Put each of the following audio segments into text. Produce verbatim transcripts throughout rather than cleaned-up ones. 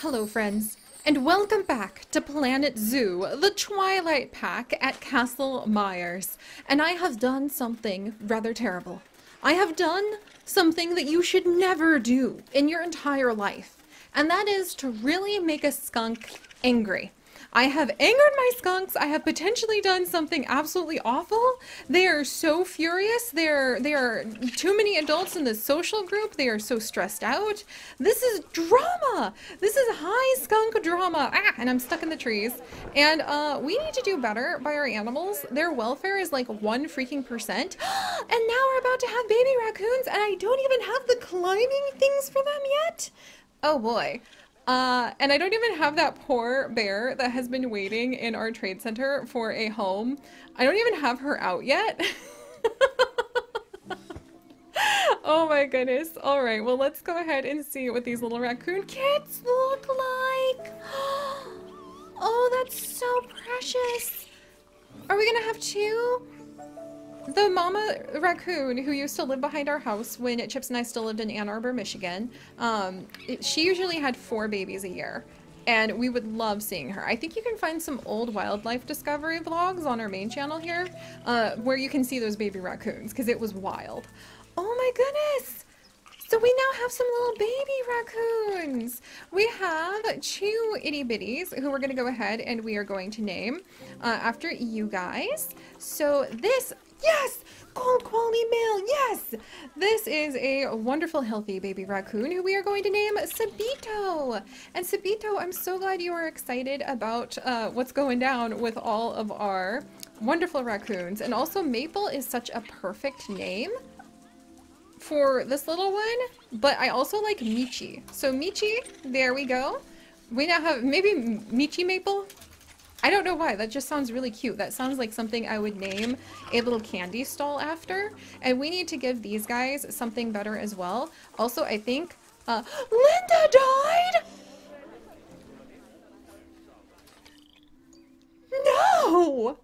Hello, friends, and welcome back to Planet Zoo, the Twilight Pack at Castle Myers. And I have done something rather terrible. I have done something that you should never do in your entire life, and that is to really make a skunk angry. I have angered my skunks. I have potentially done something absolutely awful. They are so furious. There, there are too many adults in this social group. They are so stressed out. This is drama. This is high skunk drama. Ah, and I'm stuck in the trees. And uh, we need to do better by our animals. Their welfare is like one freaking percent. And now we're about to have baby raccoons, and I don't even have the climbing things for them yet. Oh boy. Uh, and I don't even have that poor bear that has been waiting in our trade center for a home. I don't even have her out yet. Oh my goodness. All right, well, let's go ahead and see what these little raccoon kits look like. Oh, that's so precious. Are we gonna have two? The mama raccoon who used to live behind our house when Chips and I still lived in Ann Arbor, Michigan, um, it, she usually had four babies a year, and we would love seeing her. I think you can find some old wildlife discovery vlogs on our main channel here uh, where you can see those baby raccoons, because it was wild. Oh my goodness! So we now have some little baby raccoons. We have two itty bitties who we're going to go ahead and we are going to name uh, after you guys. So this... Yes! Cold quality meal, yes! This is a wonderful, healthy baby raccoon who we are going to name Sabito. And Sabito, I'm so glad you are excited about uh, what's going down with all of our wonderful raccoons. And also, Maple is such a perfect name for this little one, but I also like Michi. So Michi, there we go. We now have maybe Michi Maple? I don't know why, that just sounds really cute. That sounds like something I would name a little candy stall after. And we need to give these guys something better as well. Also, I think, uh, Linda died? No!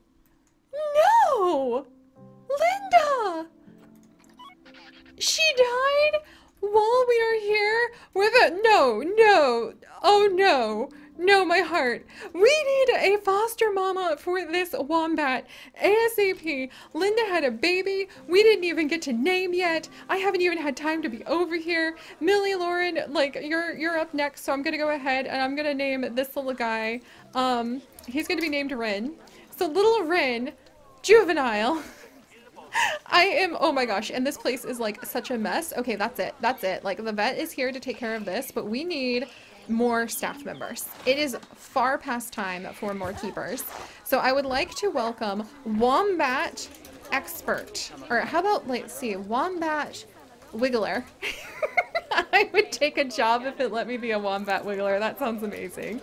No! Linda! She died while we are here with a- No, no, oh no. No, my heart. We need a foster mama for this wombat ASAP. Linda had a baby we didn't even get to name yet. I haven't even had time to be over here. Millie Lauren, like, you're you're up next, so I'm gonna go ahead and I'm gonna name this little guy. Um, he's gonna be named Rin. So little Rin, juvenile. I am, oh my gosh, and this place is like such a mess. Okay, that's it, that's it. Like, the vet is here to take care of this, but we need more staff members. It is far past time for more keepers. So I would like to welcome Wombat Expert. Or how about, let's see, Wombat Wiggler. I would take a job if it let me be a Wombat Wiggler. That sounds amazing.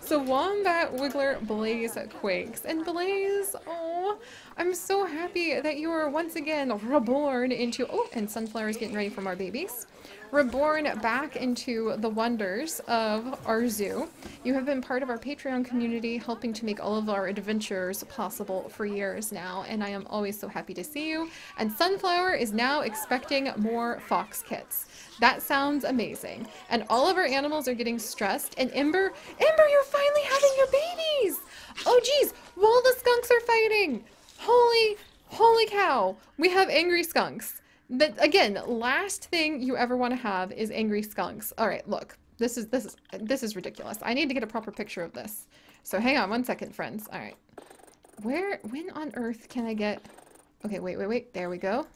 So Wombat Wiggler Blaze Quakes. And Blaze, oh, I'm so happy that you are once again reborn into, oh, and Sunflower is getting ready for more babies. Reborn back into the wonders of our zoo. You have been part of our Patreon community, helping to make all of our adventures possible for years now, and I am always so happy to see you. And Sunflower is now expecting more fox kits. That sounds amazing. And all of our animals are getting stressed, and Ember, Ember, you're finally having your babies! Oh geez, while the skunks are fighting! Holy, holy cow, we have angry skunks. But again, last thing you ever want to have is angry skunks. All right, look, this is this is this is ridiculous. I need to get a proper picture of this. So hang on one second, friends. All right, where, when on earth can I get? Okay, wait, wait, wait. There we go.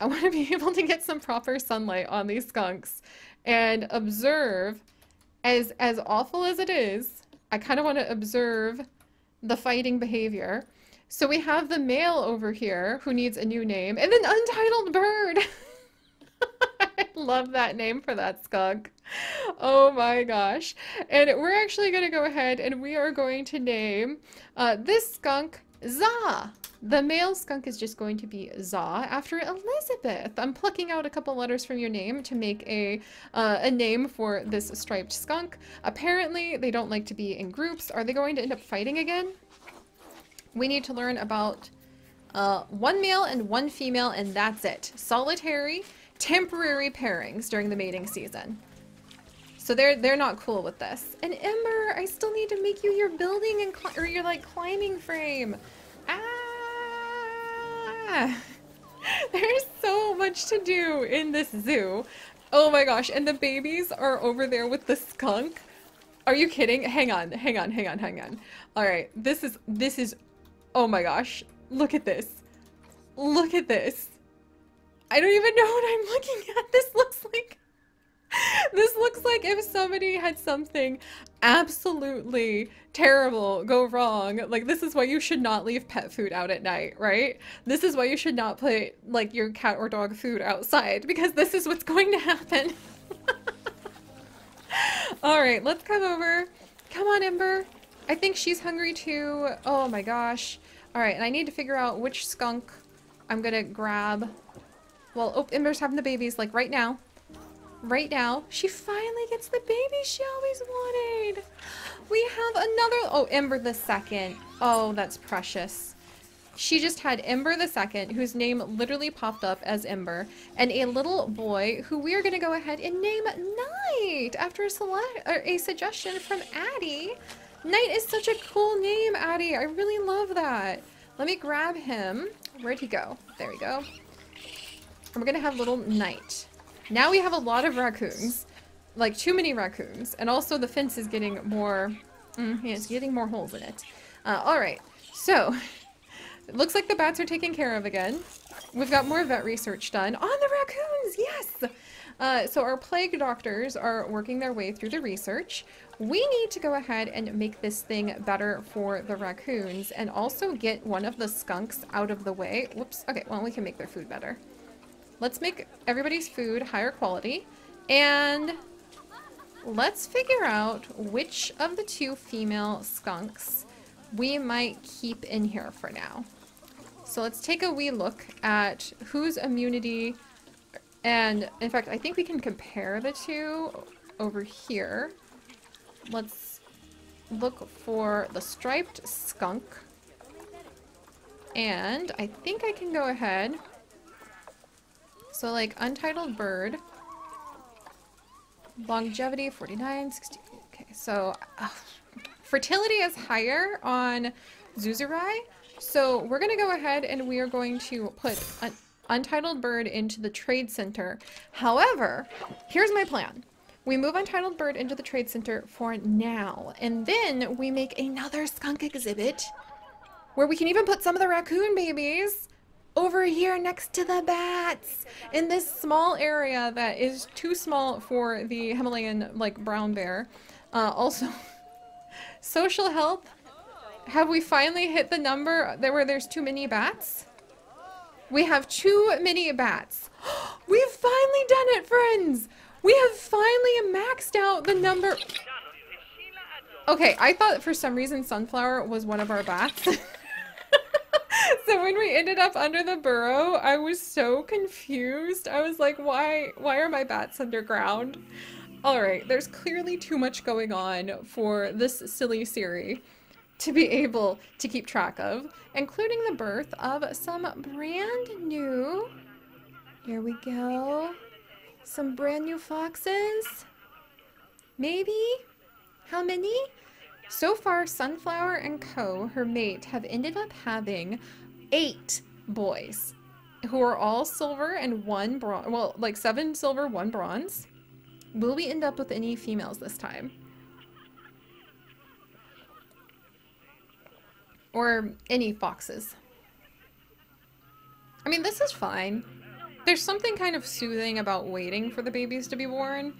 I want to be able to get some proper sunlight on these skunks and observe. As as awful as it is, I kind of want to observe the fighting behavior. So we have the male over here who needs a new name, and an untitled bird. I love that name for that skunk. Oh my gosh. And we're actually going to go ahead and we are going to name uh, this skunk Za. The male skunk is just going to be Za after Elizabeth. I'm plucking out a couple letters from your name to make a uh, a name for this striped skunk. Apparently they don't like to be in groups. Are they going to end up fighting again? We need to learn about uh, one male and one female, and that's it. Solitary, temporary pairings during the mating season. So they're they're not cool with this. And Ember, I still need to make you your building and cli or your like climbing frame. Ah, there's so much to do in this zoo. Oh my gosh! And the babies are over there with the skunk. Are you kidding? Hang on, hang on, hang on, hang on. All right, this is this is. Oh my gosh! Look at this. Look at this. I don't even know what I'm looking at. This looks like. This looks like if somebody had something absolutely terrible go wrong. Like, this is why you should not leave pet food out at night, right? This is why you should not put, like, your cat or dog food outside, because this is what's going to happen. All right, let's come over. Come on, Ember. I think she's hungry too. Oh my gosh. All right, and I need to figure out which skunk I'm gonna grab. Well, oh, Ember's having the babies, like, right now. Right now, she finally gets the baby she always wanted. We have another, oh, Ember the second. Oh, that's precious. She just had Ember the second, whose name literally popped up as Ember, and a little boy who we are going to go ahead and name Knight after a, select, or a suggestion from Addie. Knight is such a cool name, Addie. I really love that. Let me grab him. Where'd he go? There we go. And we're going to have little Knight. Now we have a lot of raccoons, like too many raccoons, and also the fence is getting more, mm, yeah, it's getting more holes in it. Uh, all right, so it looks like the bats are taken care of again. We've got more vet research done on the raccoons, yes! Uh, so our plague doctors are working their way through the research. We need to go ahead and make this thing better for the raccoons and also get one of the skunks out of the way. Whoops, okay, well, we can make their food better. Let's make everybody's food higher quality, and let's figure out which of the two female skunks we might keep in here for now. So let's take a wee look at whose immunity, and in fact, I think we can compare the two over here. Let's look for the striped skunk, and I think I can go ahead. So, like, Untitled Bird, longevity, forty-nine, sixty, okay, so, uh, fertility is higher on Zuzerai, so we're going to go ahead and we are going to put an Untitled Bird into the Trade Center. However, here's my plan. We move Untitled Bird into the Trade Center for now, and then we make another skunk exhibit where we can even put some of the raccoon babies over here next to the bats in this small area that is too small for the Himalayan, like, brown bear. Uh, also, social health. Have we finally hit the number that where there's too many bats? We have too many bats. We've finally done it, friends. We have finally maxed out the number. Okay, I thought for some reason Sunflower was one of our bats. So when we ended up under the burrow, I was so confused. I was like, why, why are my bats underground? All right, there's clearly too much going on for this silly Siri to be able to keep track of, including the birth of some brand new, here we go, some brand new foxes, maybe? How many? So far, Sunflower and Ko, her mate, have ended up having eight boys who are all silver and one bronze. Well, like seven silver, one bronze. Will we end up with any females this time? Or any foxes? I mean, this is fine. There's something kind of soothing about waiting for the babies to be born,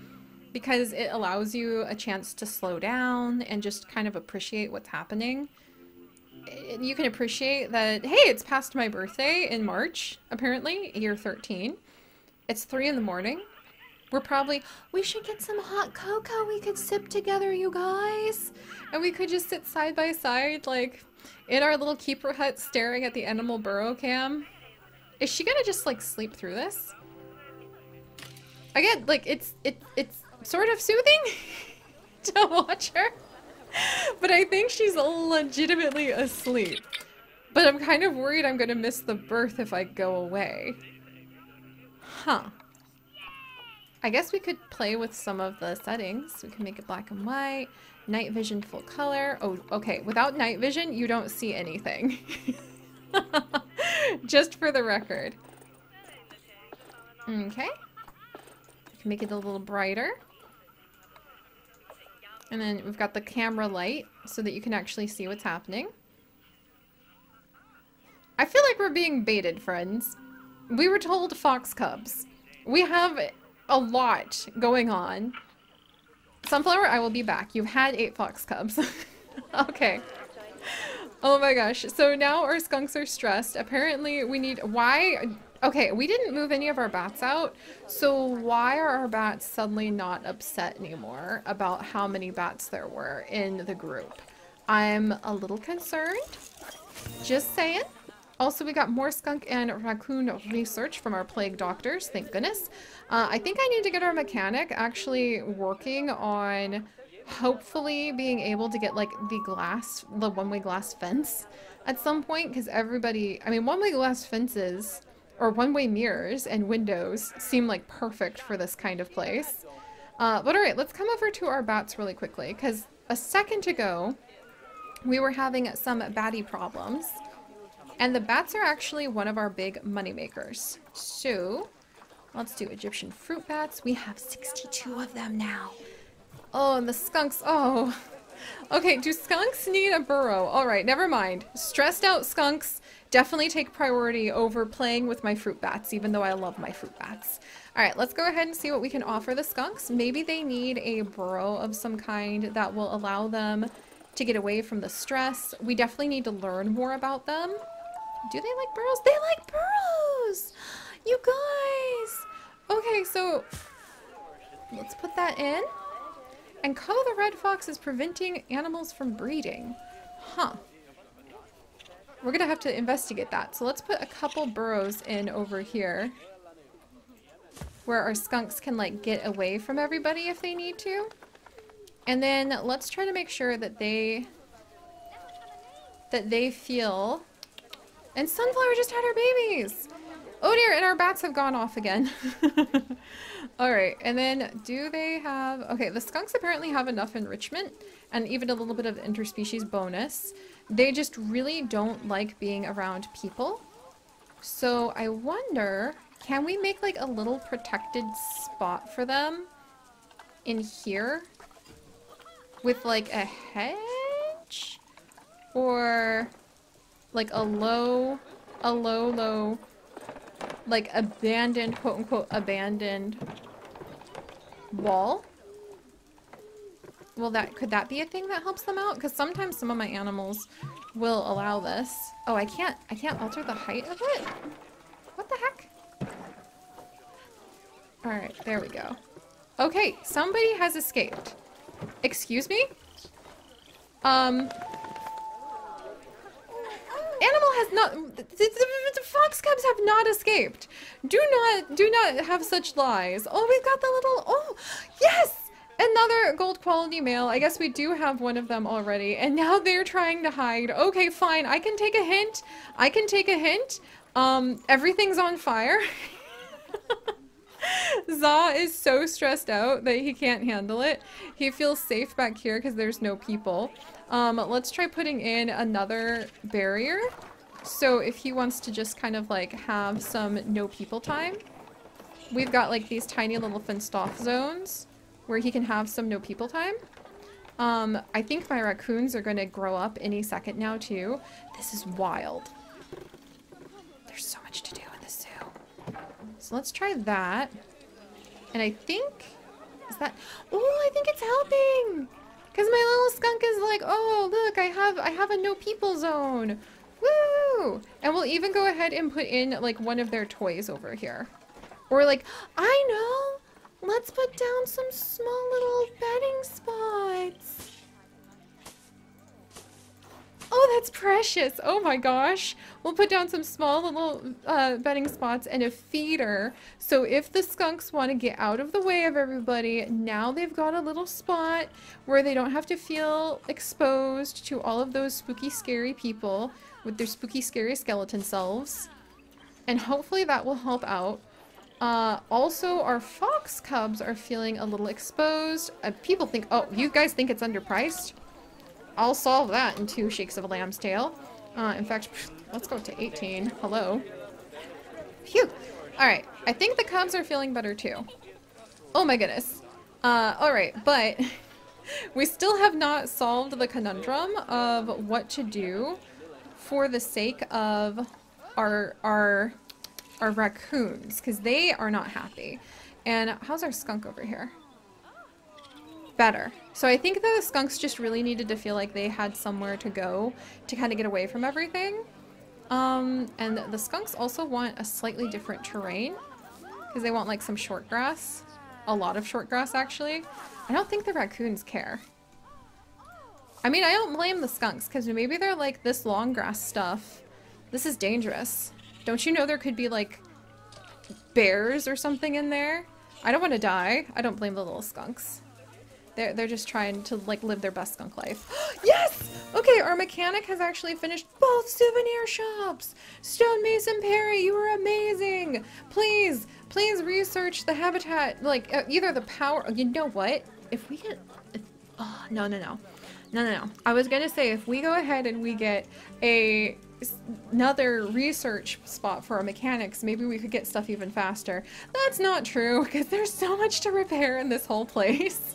because it allows you a chance to slow down and just kind of appreciate what's happening. You can appreciate that, hey, it's past my birthday in March, apparently, year thirteen. It's three in the morning. We're probably, we should get some hot cocoa we could sip together, you guys. And we could just sit side by side, like, in our little keeper hut staring at the animal burrow cam. Is she gonna just, like, sleep through this? Again, like, it's, it, it's, sort of soothing to watch her, but I think she's legitimately asleep, but I'm kind of worried I'm gonna miss the birth if I go away. Huh. I guess we could play with some of the settings. We can make it black and white, night vision full color. Oh, okay. Without night vision, you don't see anything. Just for the record. Okay. We can make it a little brighter. And then we've got the camera light so that you can actually see what's happening. I feel like we're being baited, friends. We were told fox cubs. We have a lot going on. Sunflower, I will be back. You've had eight fox cubs. Okay. Oh my gosh. So now our skunks are stressed. Apparently we need... Why... Okay, we didn't move any of our bats out, so why are our bats suddenly not upset anymore about how many bats there were in the group? I'm a little concerned. Just saying. Also, we got more skunk and raccoon research from our plague doctors, thank goodness. Uh, I think I need to get our mechanic actually working on hopefully being able to get like the glass, the one-way glass fence at some point, because everybody, I mean, one-way glass fences... or one-way mirrors and windows seem like perfect for this kind of place. Uh, but all right, let's come over to our bats really quickly, because a second ago we were having some batty problems, and the bats are actually one of our big money makers. So let's do Egyptian fruit bats. We have sixty-two of them now. Oh, and the skunks. Oh, okay. Do skunks need a burrow? All right, never mind. Stressed out skunks definitely take priority over playing with my fruit bats, even though I love my fruit bats. All right, let's go ahead and see what we can offer the skunks. Maybe they need a burrow of some kind that will allow them to get away from the stress. We definitely need to learn more about them. Do they like burrows? They like burrows! You guys! Okay, so let's put that in. And Ko the red fox is preventing animals from breeding. Huh. We're gonna have to investigate that. So let's put a couple burrows in over here where our skunks can like get away from everybody if they need to. And then let's try to make sure that they that they feel. And Sunflower just had her babies. Oh dear, and our bats have gone off again. All right, and then do they have, okay, the skunks apparently have enough enrichment and even a little bit of interspecies bonus. They just really don't like being around people. So I wonder, can we make like a little protected spot for them in here with like a hedge or like a low, a low, low, like abandoned, quote unquote, abandoned wall? Well, that could that be a thing that helps them out? Because sometimes some of my animals will allow this. Oh, I can't I can't alter the height of it? What the heck? All right, there we go. Okay, somebody has escaped. Excuse me? Um Animal has not, the, the, the fox cubs have not escaped. Do not do not have such lies. Oh, we've got the little, oh, yes! Another gold quality male. I guess we do have one of them already, and now they're trying to hide. Okay, fine. I can take a hint. I can take a hint. Um, everything's on fire. Za is so stressed out that he can't handle it. He feels safe back here because there's no people. Um, let's try putting in another barrier. So if he wants to just kind of like have some no people time, we've got like these tiny little fenced off zones where he can have some no people time. Um, I think my raccoons are gonna grow up any second now too. This is wild. There's so much to do in the zoo. So let's try that. And I think, is that, oh, I think it's helping! Cause my little skunk is like, oh, look, I have, I have a no people zone. Woo! And we'll even go ahead and put in like one of their toys over here. Or like, I know! Let's put down some small little bedding spots. Oh, that's precious. Oh my gosh. We'll put down some small little uh, bedding spots and a feeder. So if the skunks want to get out of the way of everybody, now they've got a little spot where they don't have to feel exposed to all of those spooky, scary people with their spooky, scary skeleton selves. And hopefully that will help out Uh, also, our fox cubs are feeling a little exposed. Uh, people think, oh, you guys think it's underpriced? I'll solve that in two shakes of a lamb's tail. Uh, in fact, let's go to eighteen. Hello. Phew. All right. I think the cubs are feeling better, too. Oh, my goodness. Uh, all right. But we still have not solved the conundrum of what to do for the sake of our... our Are raccoons, because they are not happy. And how's our skunk over here? Better. So I think the skunks just really needed to feel like they had somewhere to go to kind of get away from everything. Um, and the skunks also want a slightly different terrain because they want like some short grass. A lot of short grass, actually. I don't think the raccoons care. I mean, I don't blame the skunks because maybe they're like, this long grass stuff, this is dangerous. Don't you know there could be, like, bears or something in there? I don't want to die. I don't blame the little skunks. They're, they're just trying to, like, live their best skunk life. Yes! Okay, our mechanic has actually finished both souvenir shops! Stonemason Perry, you were amazing! Please, please research the habitat, like, uh, either the power... You know what? If we get... If, oh, no, no, no. No, no, no. I was gonna say, if we go ahead and we get a... another research spot for our mechanics, maybe we could get stuff even faster. That's not true because there's so much to repair in this whole place.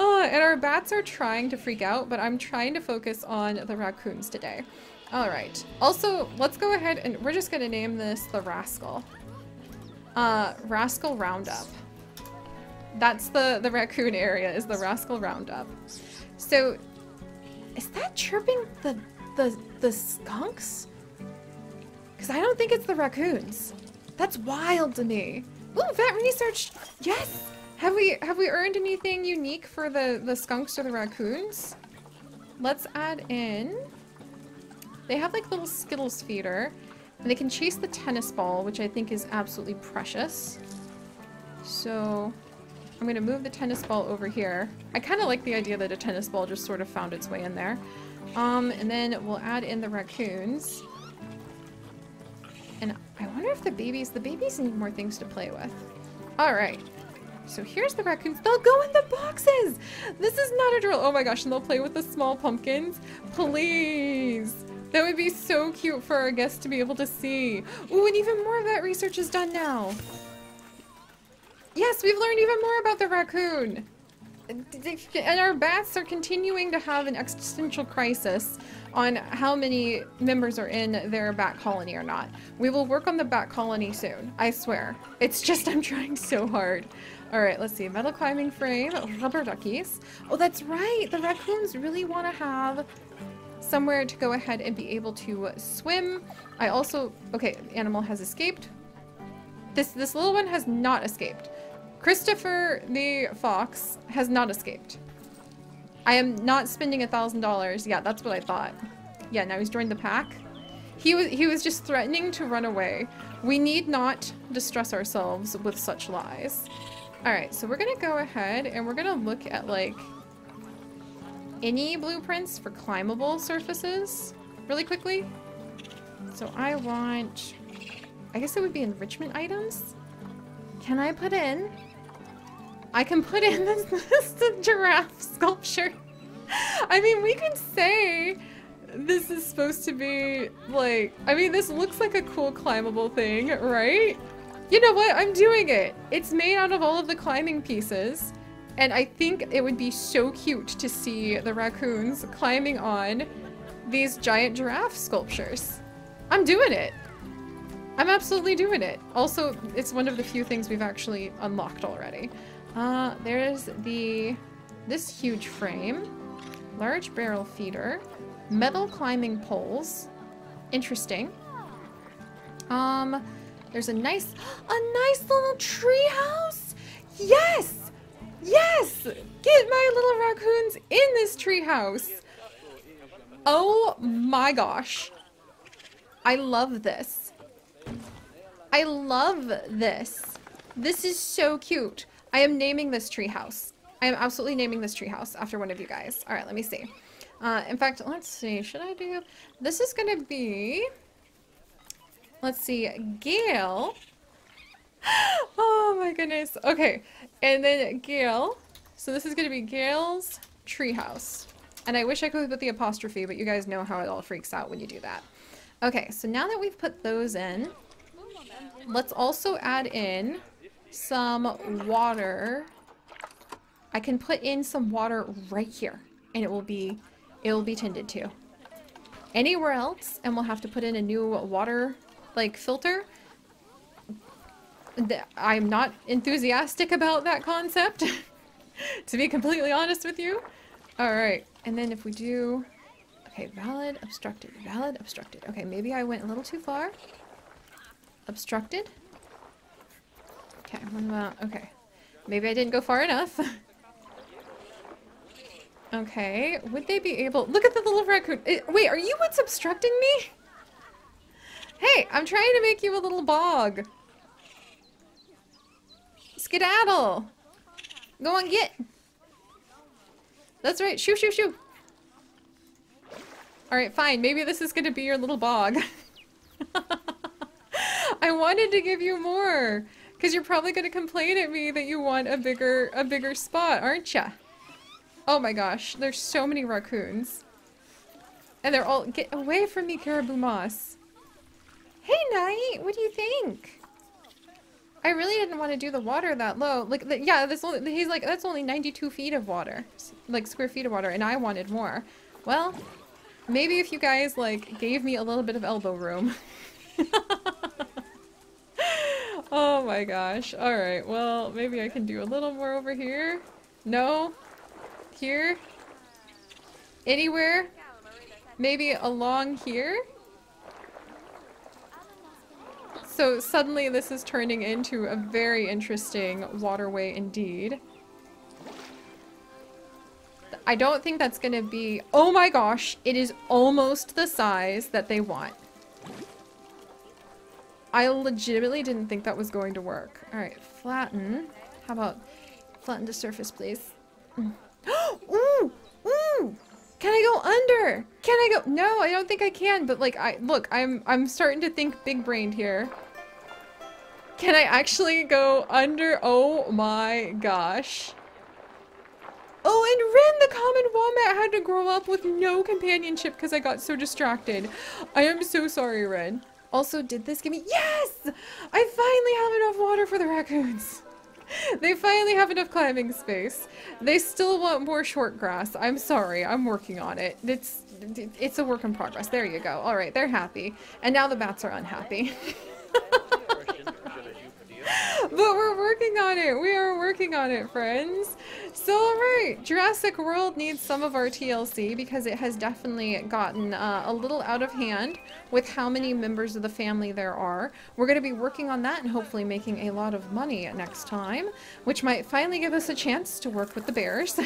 Uh, and our bats are trying to freak out, but I'm trying to focus on the raccoons today. All right. Also, let's go ahead and we're just going to name this the Rascal. Uh, Rascal Roundup. That's the, the raccoon area is the Rascal Roundup. So is that chirping the the the skunks? Because I don't think it's the raccoons. That's wild to me. Ooh, vet research. Yes. Have we have we earned anything unique for the the skunks or the raccoons? Let's add in. They have like little Skittles feeder, and they can chase the tennis ball, which I think is absolutely precious. So I'm gonna move the tennis ball over here. I kind of like the idea that a tennis ball just sort of found its way in there. Um, and then we'll add in the raccoons. And I wonder if the babies, the babies need more things to play with. All right. So here's the raccoons. They'll go in the boxes. This is not a drill. Oh my gosh. And they'll play with the small pumpkins. Please. That would be so cute for our guests to be able to see. Ooh, and even more of that research is done now. Yes, we've learned even more about the raccoon. And our bats are continuing to have an existential crisis on how many members are in their bat colony or not. We will work on the bat colony soon. I swear. It's just I'm trying so hard. All right, let's see. Metal climbing frame, rubber duckies. Oh, that's right. The raccoons really want to have somewhere to go ahead and be able to swim. I also... Okay, animal has escaped. This, this little one has not escaped. Christopher the fox has not escaped. I am not spending a thousand dollars. Yeah, that's what I thought. Yeah, now he's joined the pack. He was he was just threatening to run away. We need not distress ourselves with such lies. All right, so we're gonna go ahead and we're gonna look at like any blueprints for climbable surfaces really quickly. So I want, I guess it would be enrichment items. Can I put in? I can put in this, this giraffe sculpture. I mean, we could say this is supposed to be like, I mean, this looks like a cool climbable thing, right? You know what? I'm doing it. It's made out of all of the climbing pieces. And I think it would be so cute to see the raccoons climbing on these giant giraffe sculptures. I'm doing it. I'm absolutely doing it. Also, it's one of the few things we've actually unlocked already. Uh, there's the, this huge frame, large barrel feeder, metal climbing poles. Interesting. Um, there's a nice, a nice little tree house. Yes, yes. Get my little raccoons in this tree house. Oh my gosh. I love this. I love this. This is so cute. I am naming this treehouse. I am absolutely naming this treehouse after one of you guys. All right, let me see. Uh, in fact, let's see. Should I do... This is going to be... Let's see. Gail Oh my goodness. Okay, and then Gail. So this is going to be Gail's treehouse. And I wish I could put the apostrophe, but you guys know how it all freaks out when you do that. Okay, so now that we've put those in, let's also add in some water. I can put in some water right here, and it will be it will be tended to. Anywhere else, and we'll have to put in a new water like filter. I'm not enthusiastic about that concept, to be completely honest with you. All right, and then if we do, okay, valid, obstructed, valid, obstructed. Okay, maybe I went a little too far. Obstructed. Okay, one more, okay. Maybe I didn't go far enough. Okay, would they be able, look at the little raccoon. Wait, are you what's obstructing me? Hey, I'm trying to make you a little bog. Skedaddle. Go and get. That's right, shoo, shoo, shoo. All right, fine, maybe this is gonna be your little bog. I wanted to give you more, because you're probably gonna complain at me that you want a bigger, a bigger spot, aren't ya? Oh my gosh, there's so many raccoons. And they're all, get away from me, Caribou Moss. Hey, Knight, what do you think? I really didn't want to do the water that low. Like, the, yeah, this only, he's like, that's only ninety-two feet of water, like square feet of water, and I wanted more. Well, maybe if you guys like gave me a little bit of elbow room. Oh my gosh. All right, well, maybe I can do a little more over here. No, here, anywhere, maybe along here. So suddenly this is turning into a very interesting waterway indeed. I don't think that's gonna be, oh my gosh, it is almost the size that they want. I legitimately didn't think that was going to work. All right, flatten. How about flatten the surface, please? Mm. Ooh, ooh! Can I go under? Can I go? No, I don't think I can. But like, I look, I'm I'm starting to think big-brained here. Can I actually go under? Oh my gosh! Oh, and Rin, the common wombat, had to grow up with no companionship because I got so distracted. I am so sorry, Rin. Also, did this give me- Yes! I finally have enough water for the raccoons! They finally have enough climbing space. They still want more short grass. I'm sorry, I'm working on it. It's it's a work in progress. There you go. Alright, they're happy. And now the bats are unhappy. But we're working on it! We are working on it, friends! So, alright, Jurassic World needs some of our T L C because it has definitely gotten uh, a little out of hand with how many members of the family there are. We're going to be working on that and hopefully making a lot of money next time, which might finally give us a chance to work with the bears.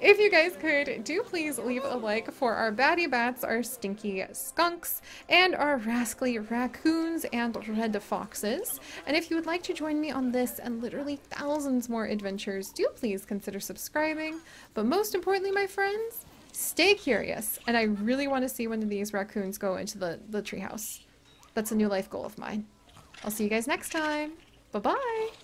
If you guys could, do please leave a like for our baddie bats, our stinky skunks, and our rascally raccoons and red foxes. And if you would like to join me on this and literally thousands more adventures, do please consider subscribing. But most importantly, my friends, stay curious. And I really want to see one of these raccoons go into the, the treehouse. That's a new life goal of mine. I'll see you guys next time. Bye-bye!